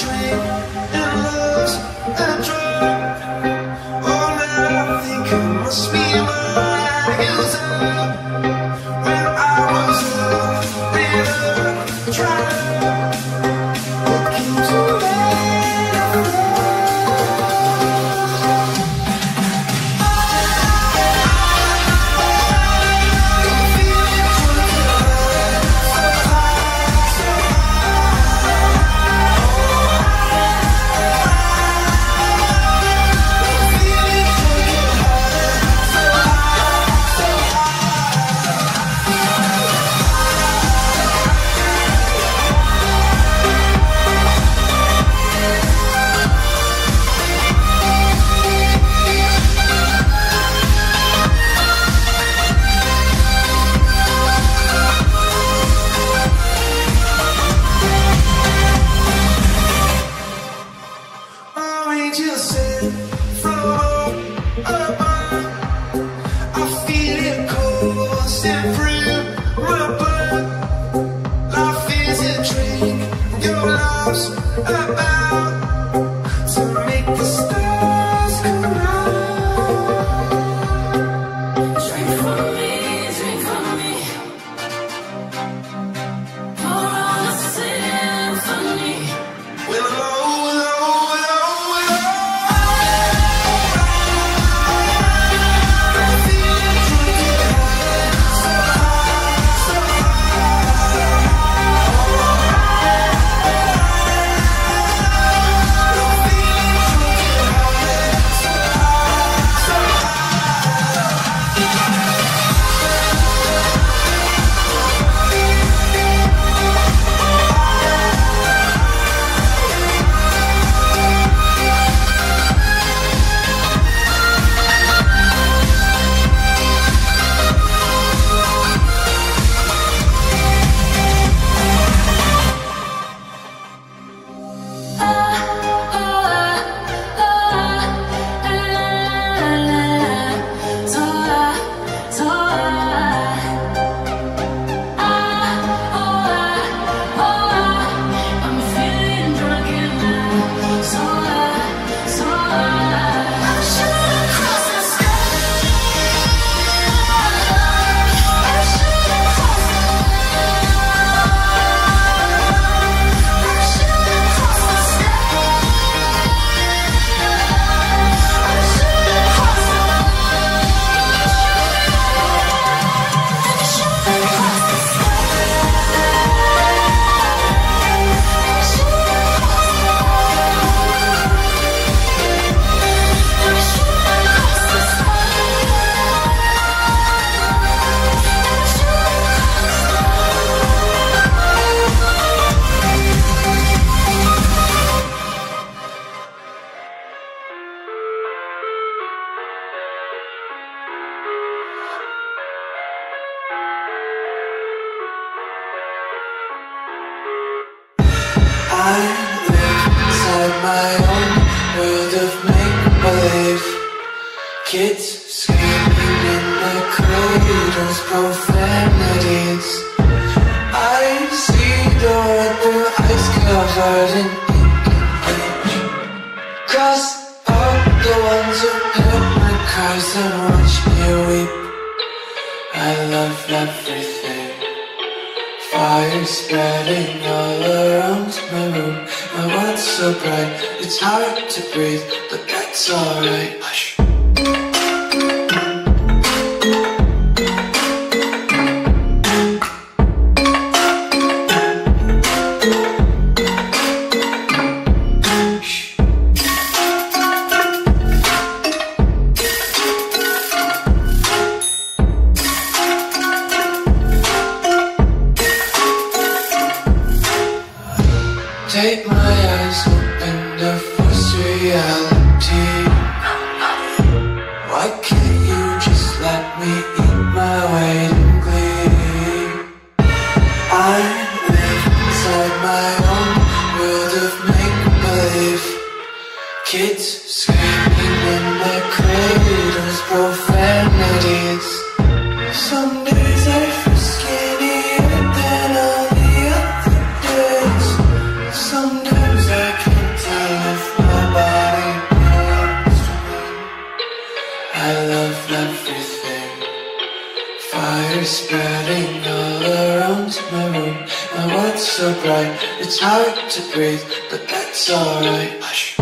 dream and love's a drug. All I think must be my heels up. When I was with a drug, it keeps away. I live inside my own world of make-believe. Kids screaming in the cradles, profanities. I see the world through ice covered in ink. Cross out the ones who heard my cries and watch me weep. I love everything. Fire spreading all around my room. My world's so bright, it's hard to breathe, but that's alright. Hush. Take my eyes open to force reality. Why can't you just let me eat my weight in glee? I live inside my own world of make-believe. Kids screaming in their cradles, profanities. Some days I feel skinnier than all the other days. Sometimes I can't. is spreading all around my room. My world's so bright, it's hard to breathe, but that's alright. Hush.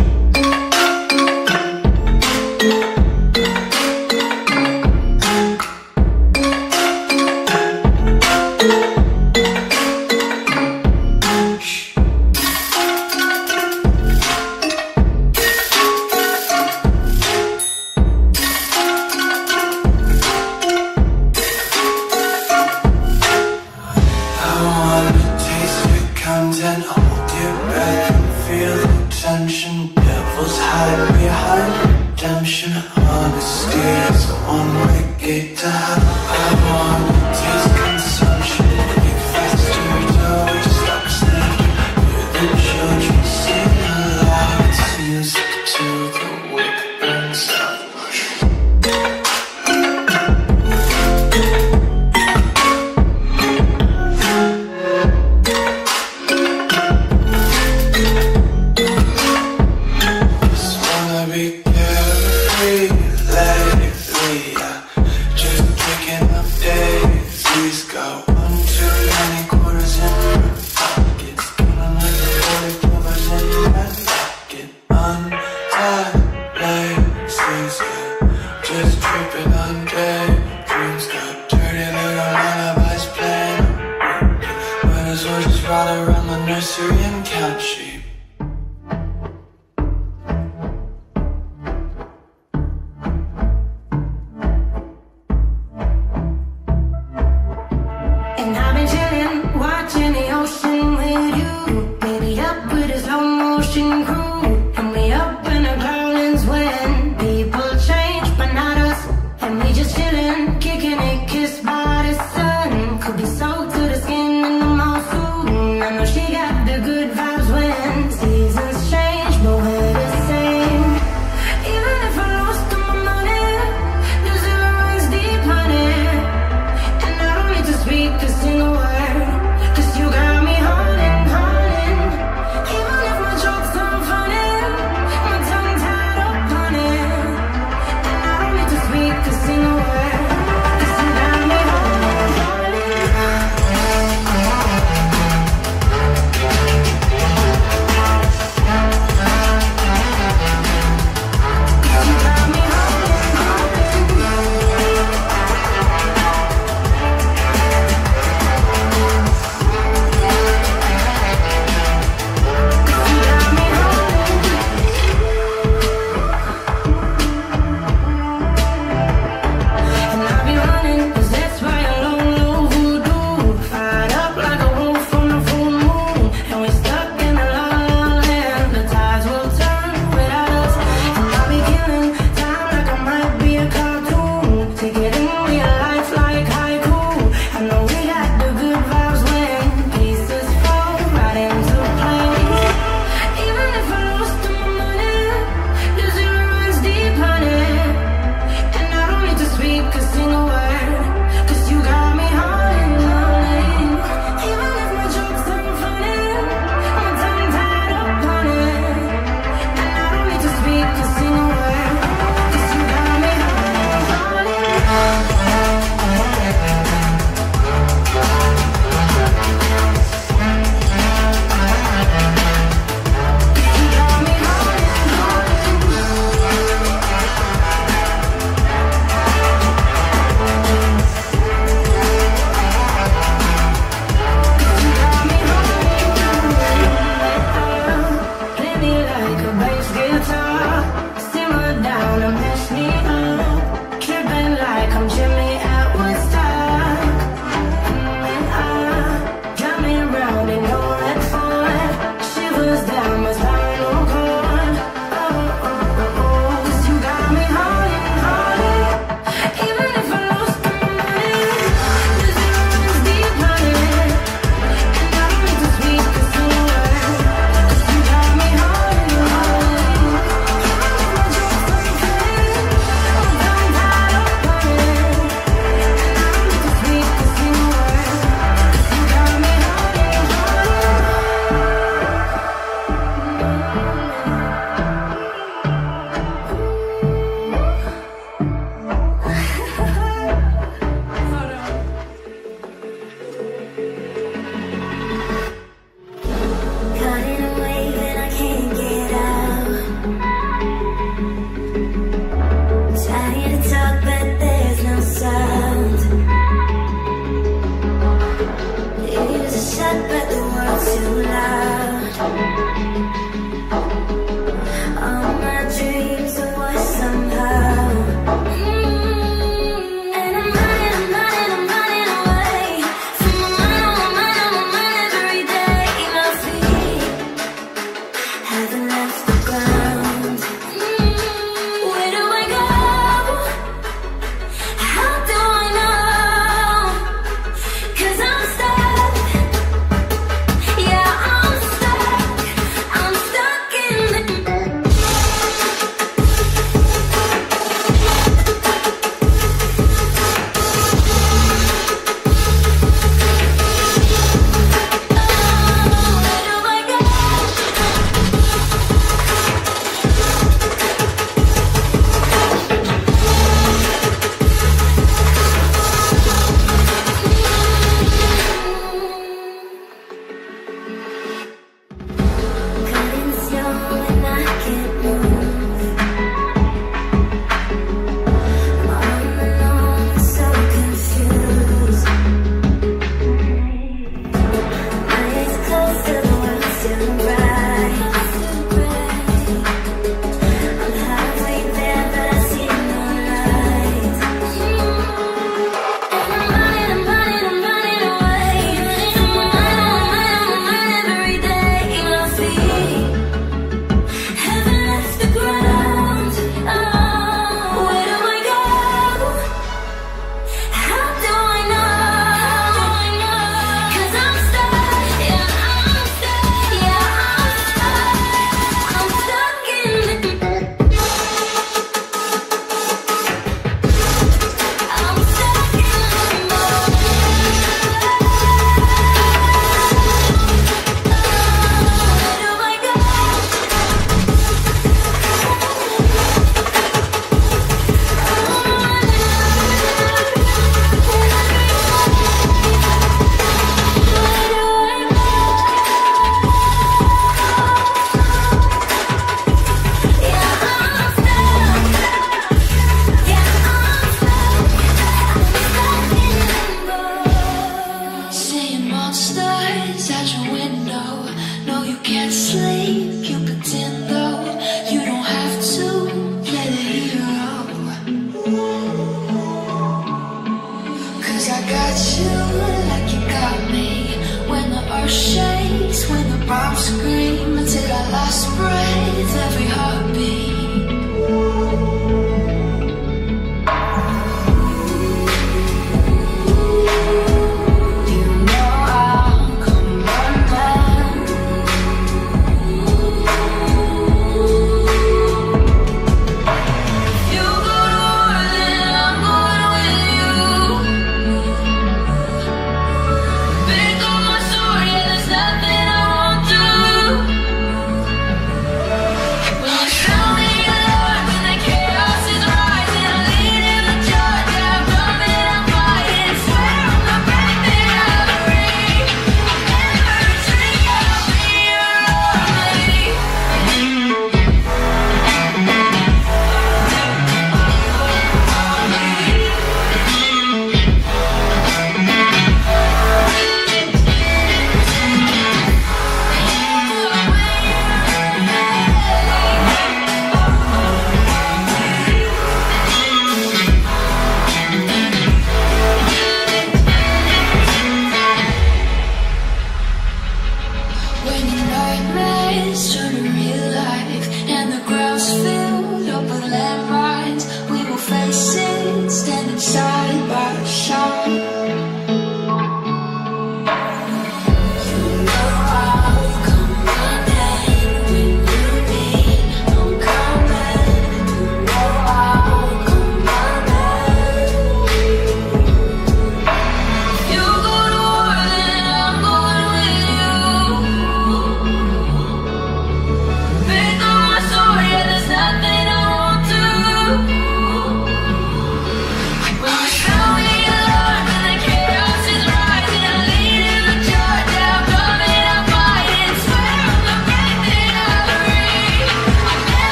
Cause you got me holding, holding. Even if my jokes don't fall.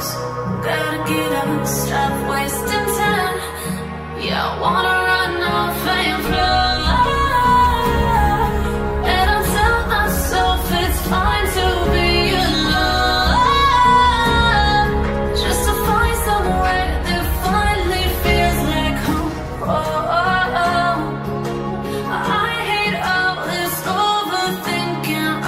us. Gotta get up, stop wasting time. Yeah, I wanna run off and fly. And I tell myself it's fine to be alone, just to find somewhere that finally feels like home. Oh, I hate all this overthinking.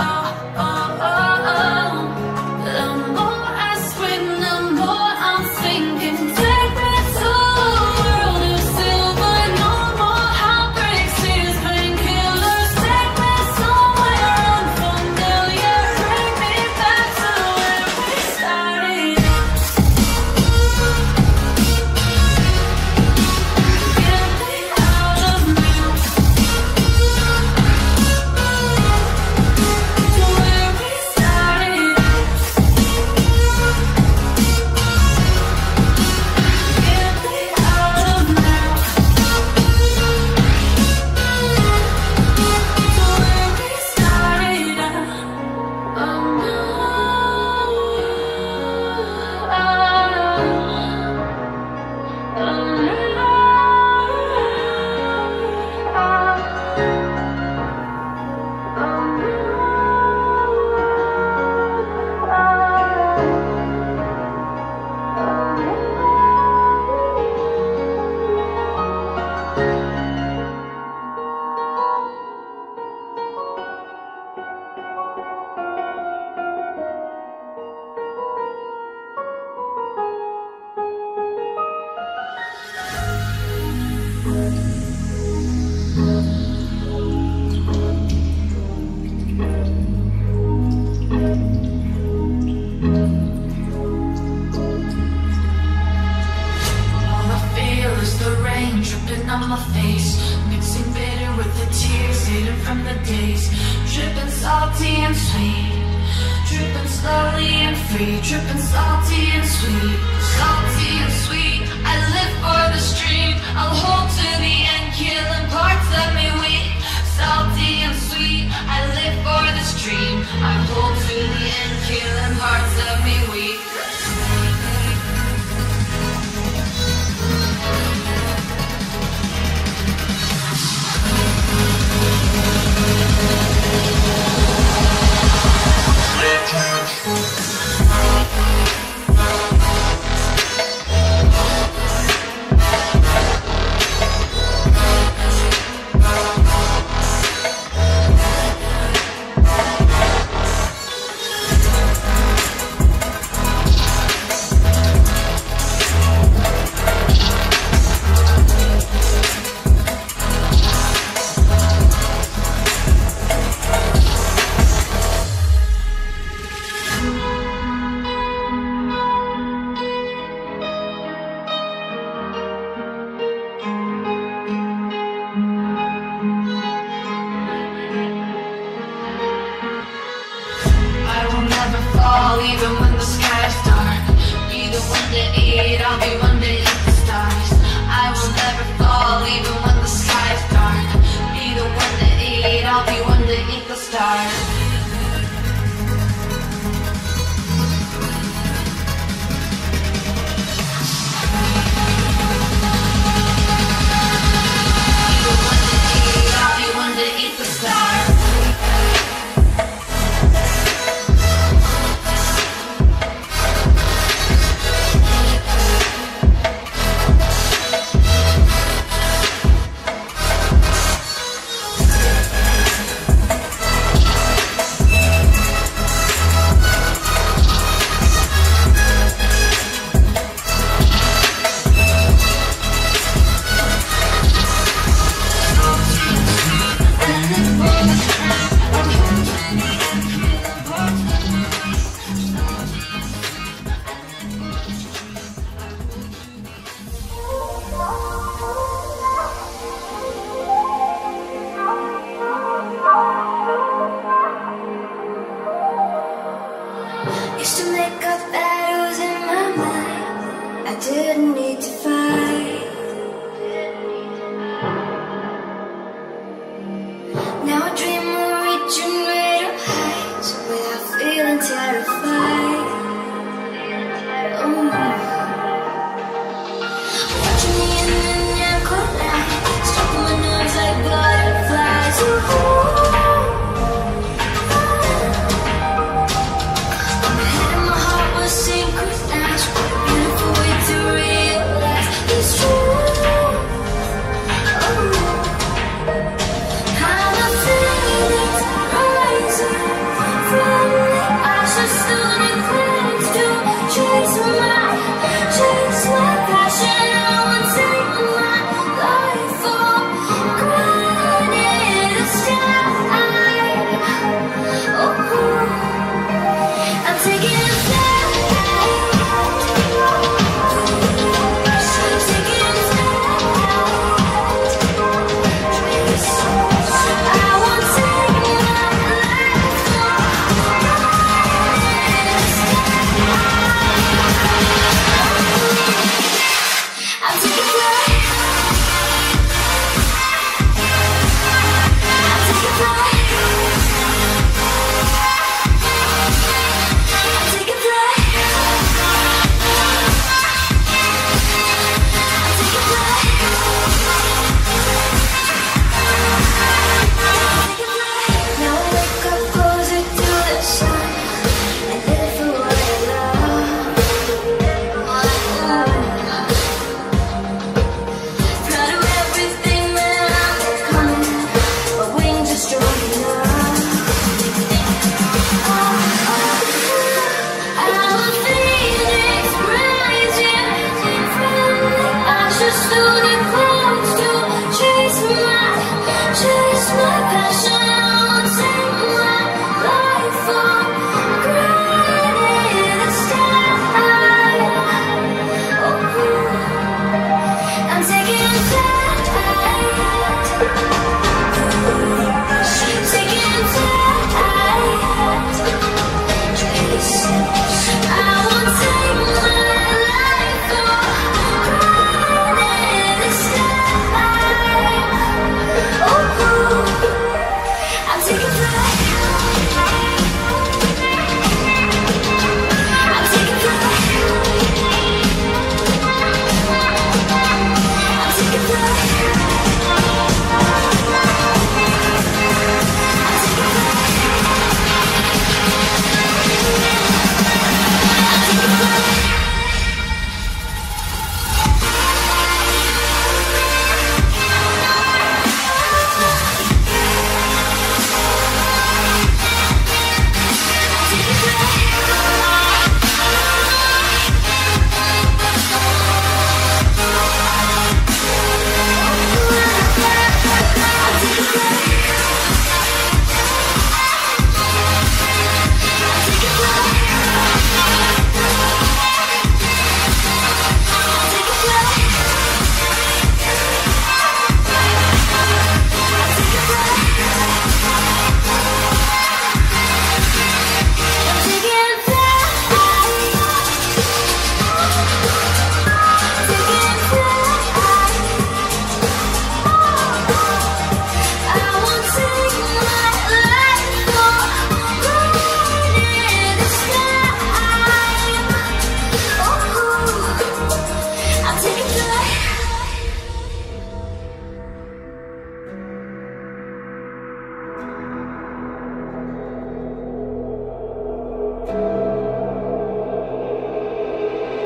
Dripping on my face, mixing bitter with the tears, hidden from the days. Dripping salty and sweet, dripping slowly and free. Dripping salty and sweet, salty and sweet. I live for the street, I'll hold to the end, killing parts of me weak. Salty and sweet, I live for the street, I hold to the end, killing parts of me weak. Even when the sky's dark, be the one to eat, I'll be one to hit the stars. I will never fall, even when the sky's dark, be the one to eat, I'll be one to hit the stars.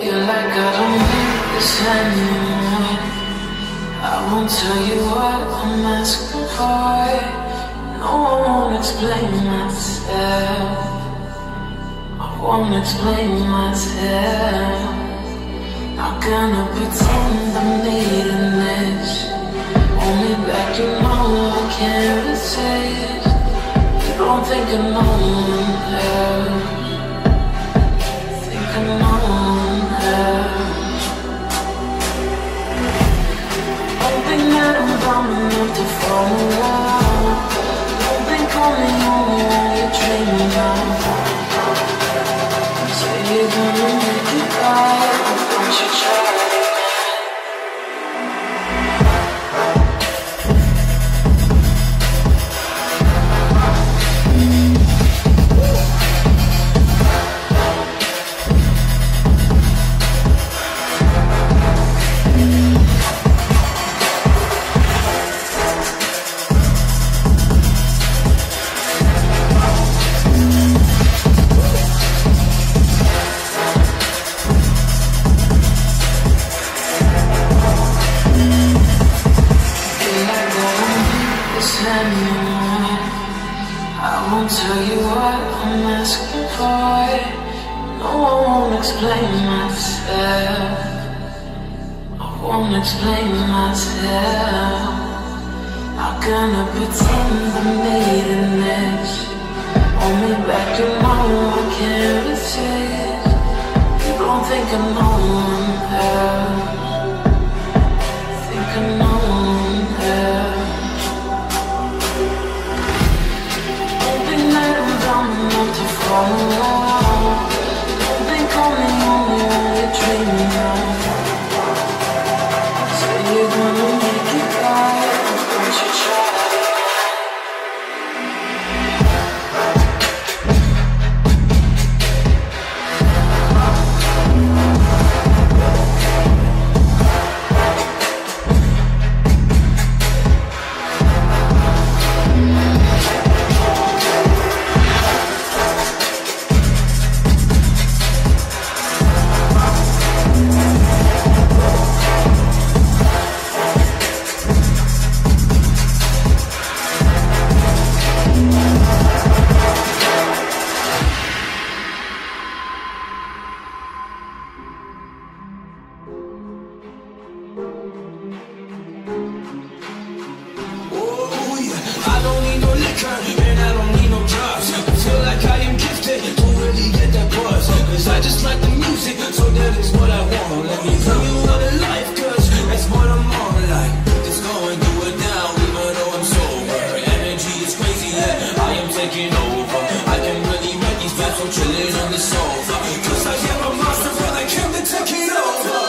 Feel like I don't need this anymore. I won't tell you what I'm asking for. No, I won't explain myself. I won't explain myself. Not gonna pretend I'm needing this. Only that you know I can't resist. You don't think I know myself. To fall in love. Don't think only you you're dreaming of. You say you're gonna make it right, but don't you try it, anymore. I won't tell you what I'm asking for. No, I won't explain myself. I won't explain myself. Not gonna pretend I'm needing this. Only back you know I can't resist. You don't think I know I'm hurt. Think I know. Oh, don't think only you're dreaming of. So you're gonna make it right, but don't you try and I don't need no drugs. I feel like I am gifted to really get that buzz, cause I just like the music, so that is what I want. Let me tell you what I like, cause that's what I'm on. Like, it's going through it down, even though I'm sober. Energy is crazy, yeah, I am taking over. I can really make these bats, I'm chilling on the sofa, cause I am a monster, but I came to take it over. Hey!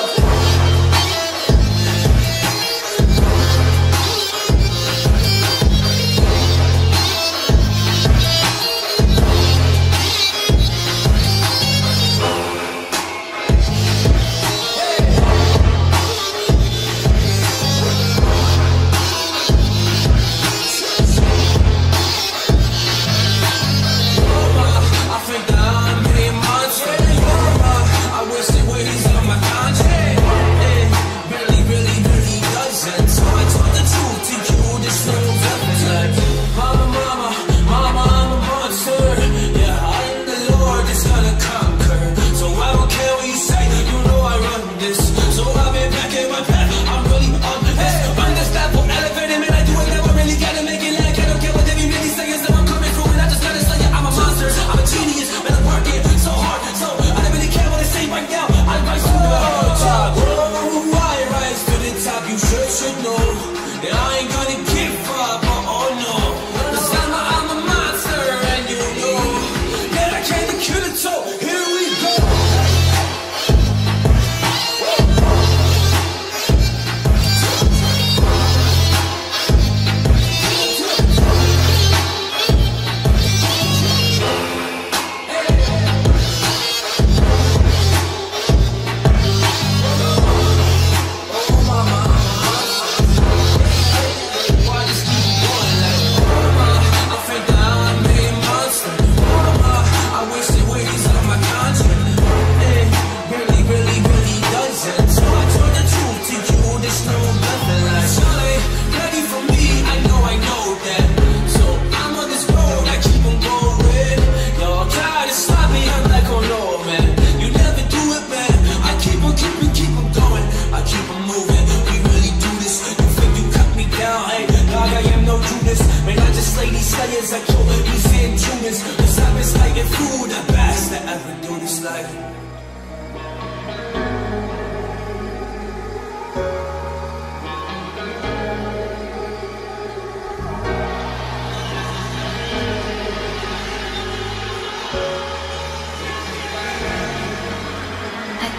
keep on going. I keep on moving, we really do this. You think you cut me down, hey, God, I am no Judas. Man, I just slay these slayers, I kill these intruders. The time is like a food, the best that ever do this life.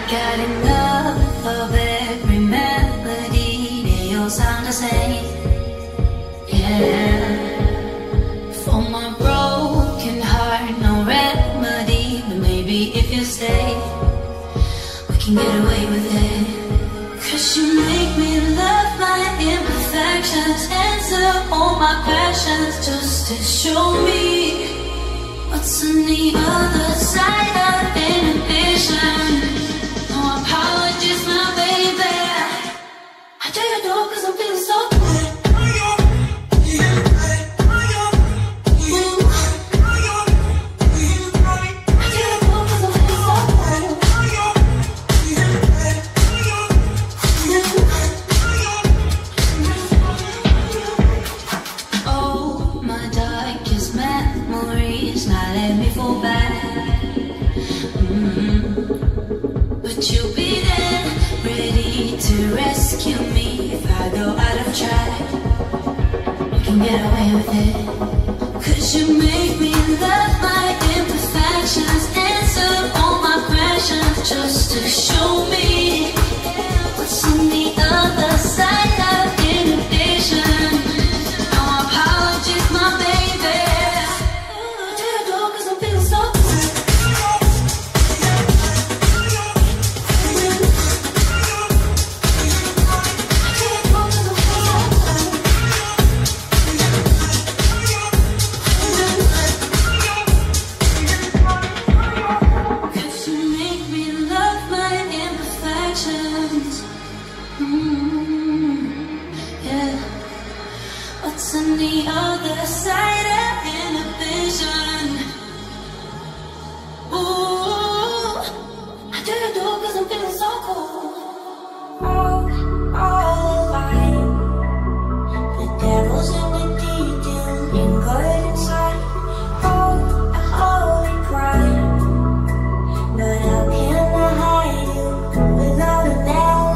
Got enough of every melody, they all sound the same. Yeah, for my broken heart, no remedy. But maybe if you stay, we can get away with it. Cause you make me love my imperfections, answer all my questions, just to show me what's on the other side of inhibition. Apologies, my baby, I tell you though, cause I'm feeling so good. I tell you though, cause I'm feeling so good. Oh, my darkest memories, now let me fall back. But you'll be there, ready to rescue me if I go out of track. You can get away with it. Cause you make me love my imperfections, answer all my questions, just to show me what's on the other side of inhibition. Oh, apologies, my baby. On the other side of inhibition. Ooh, I do you do cause I'm feeling so cool. All alive, the devil's in the detail, and good inside. Oh, I holy cry, but how can I hide you without a melody?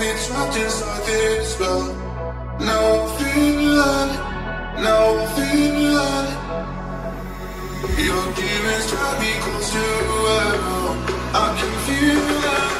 it's wrapped inside this spell. Now I feel it, now I feel it. Your demons drive me close to hell. I can feel it.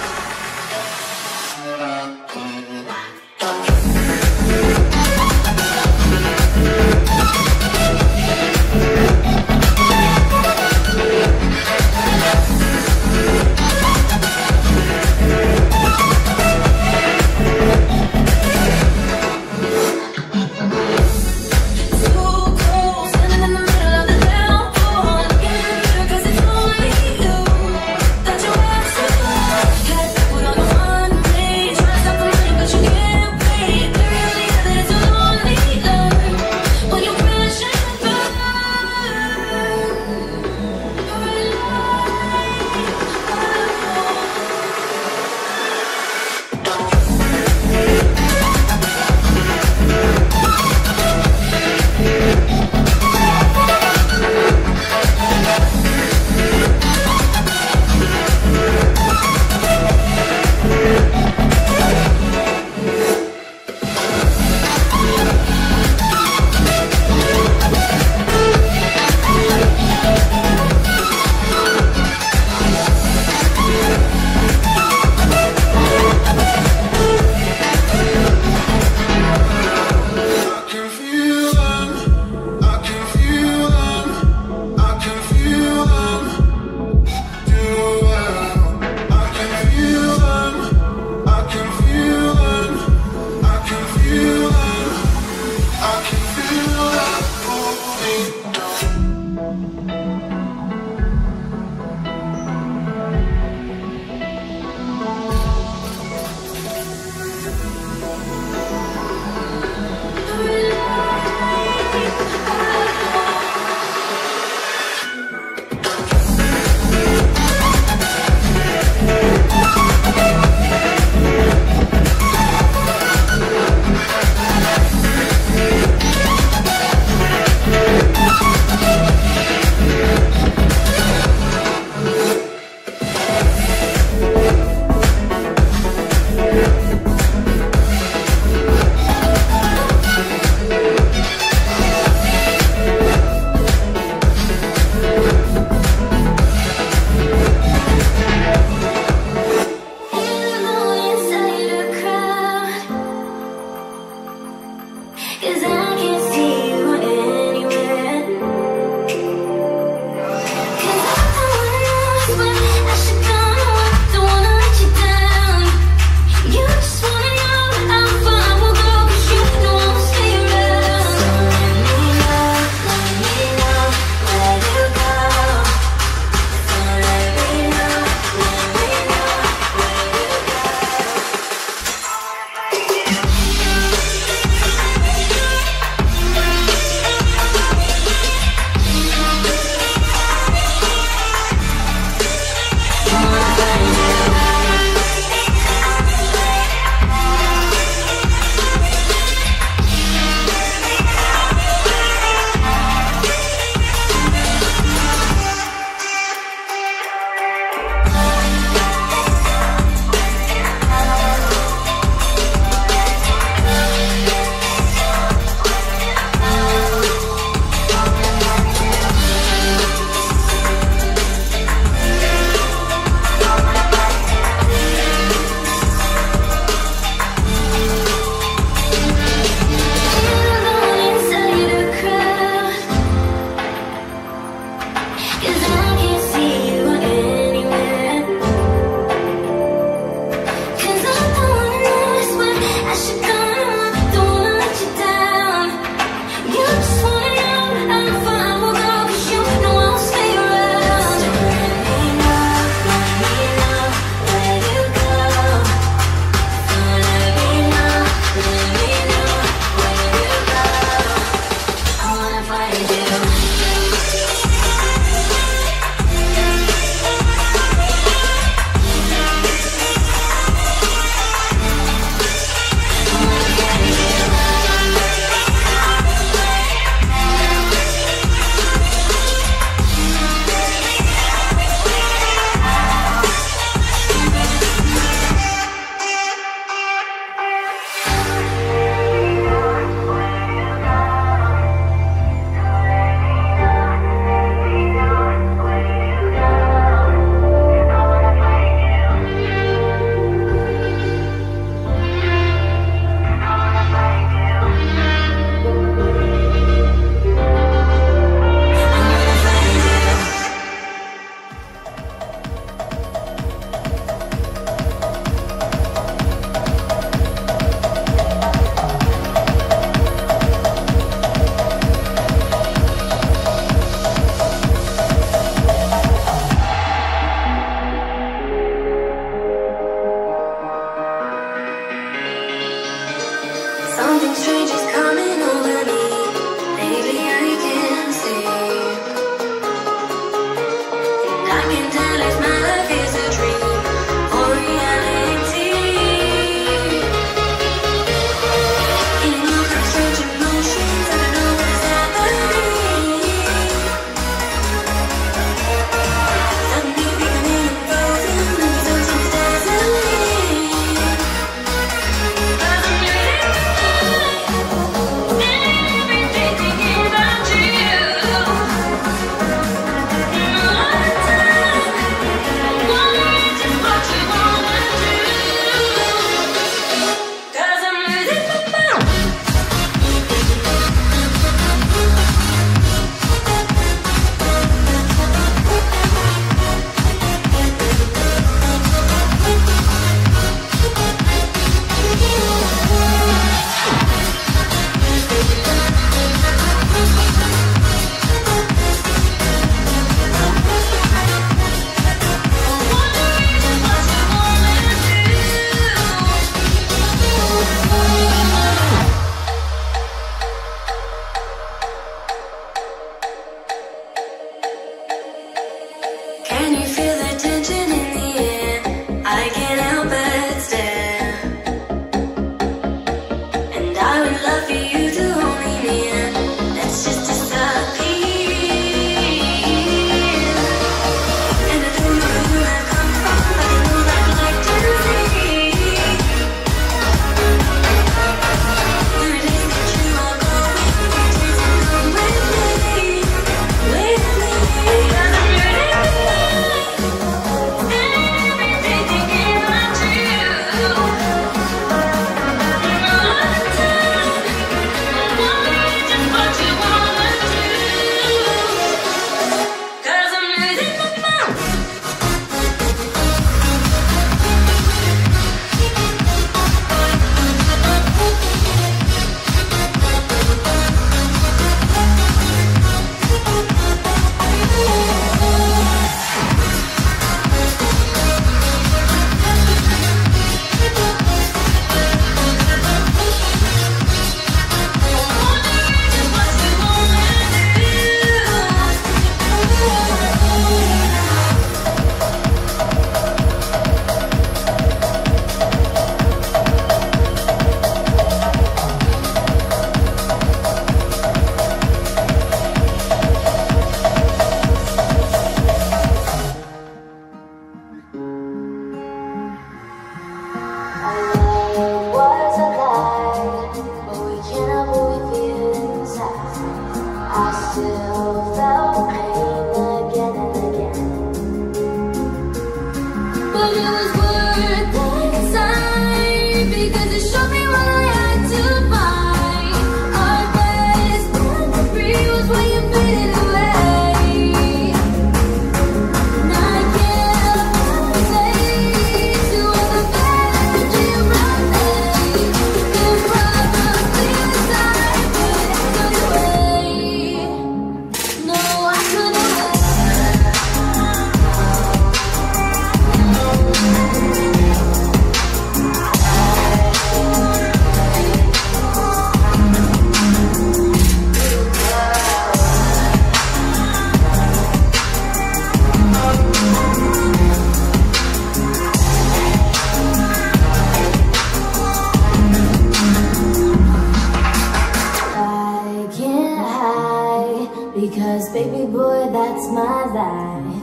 that's my life.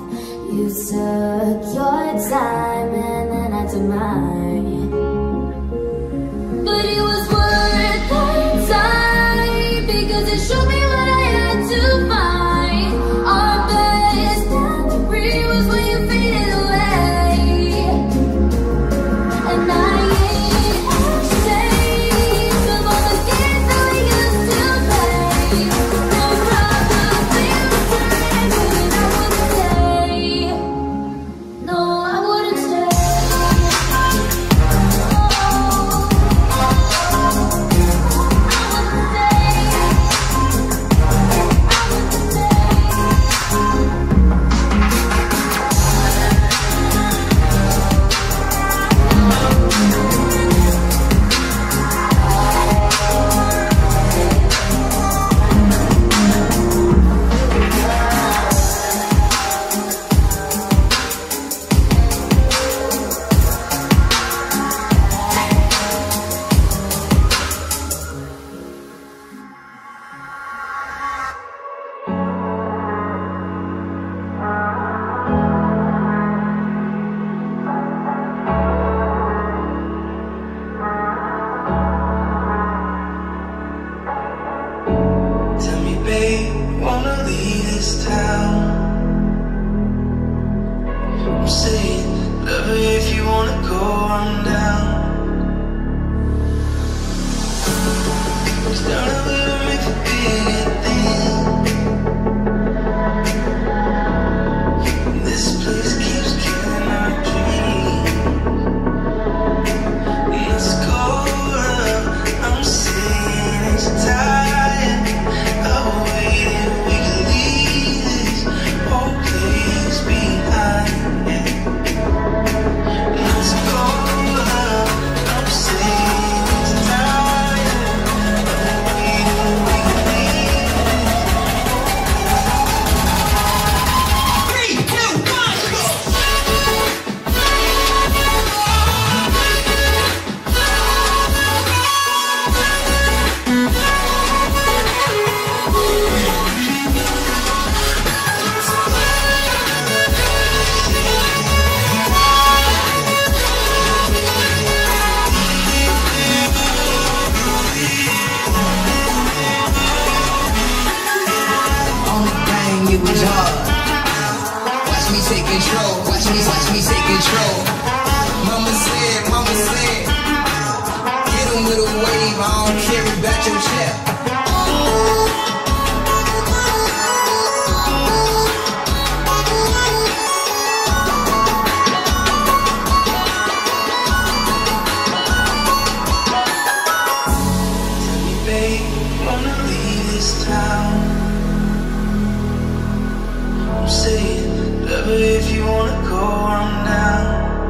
You took your time and then I took mine, but it was worth the time because it showed me what I had to find. If you wanna go on now.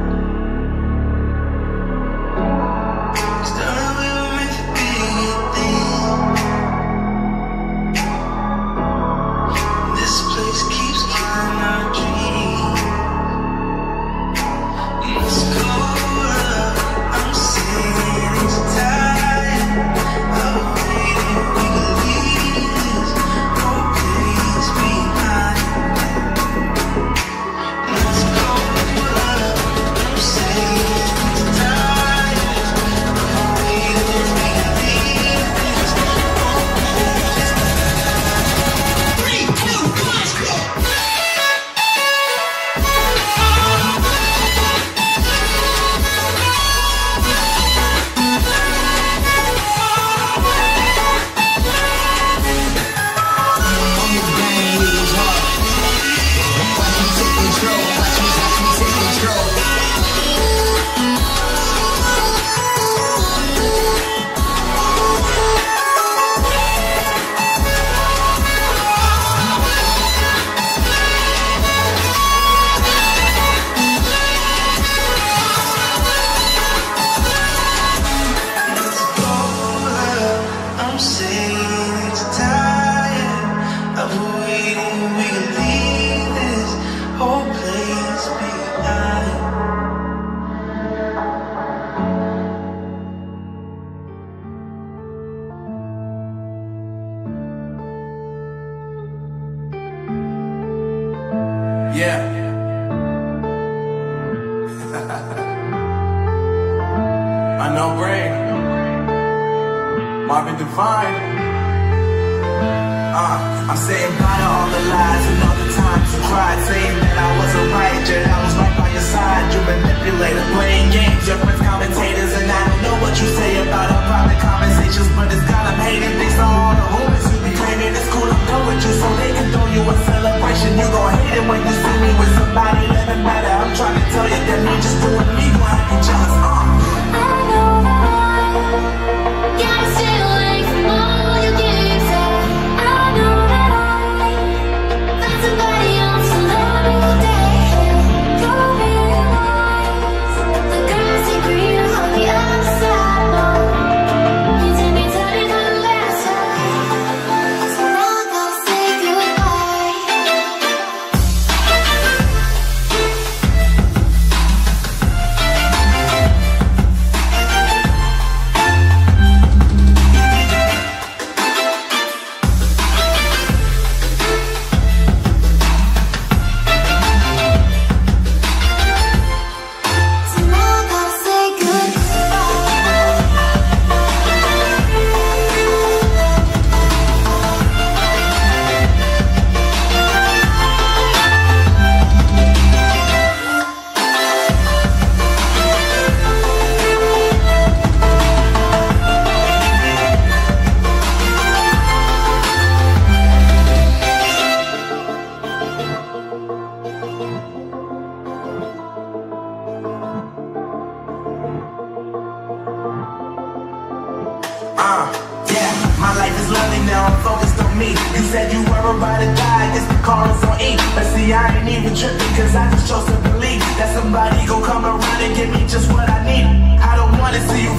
Yeah. I know brain. Marvin Divine. I'm saying bye to all the lies and all the times you tried saying that I wasn't right, yet I was right by your side. You manipulated, playing games, your friends commentators, and I don't know what you say about our private conversations, but it's got them hating things on all the rumors you be claiming. It's cool to go with you, so they can throw you a celebration. You gon' hate it when you see me with somebody that doesn't matter. I'm trying to tell you that me just doing me gon' have you jealous. Yeah, my life is lovely now, I'm focused on me. You said you were about to die, guess the car is on E. But see, I ain't even tripping, cause I just chose to believe that somebody gon' come around and give me just what I need. I don't wanna see you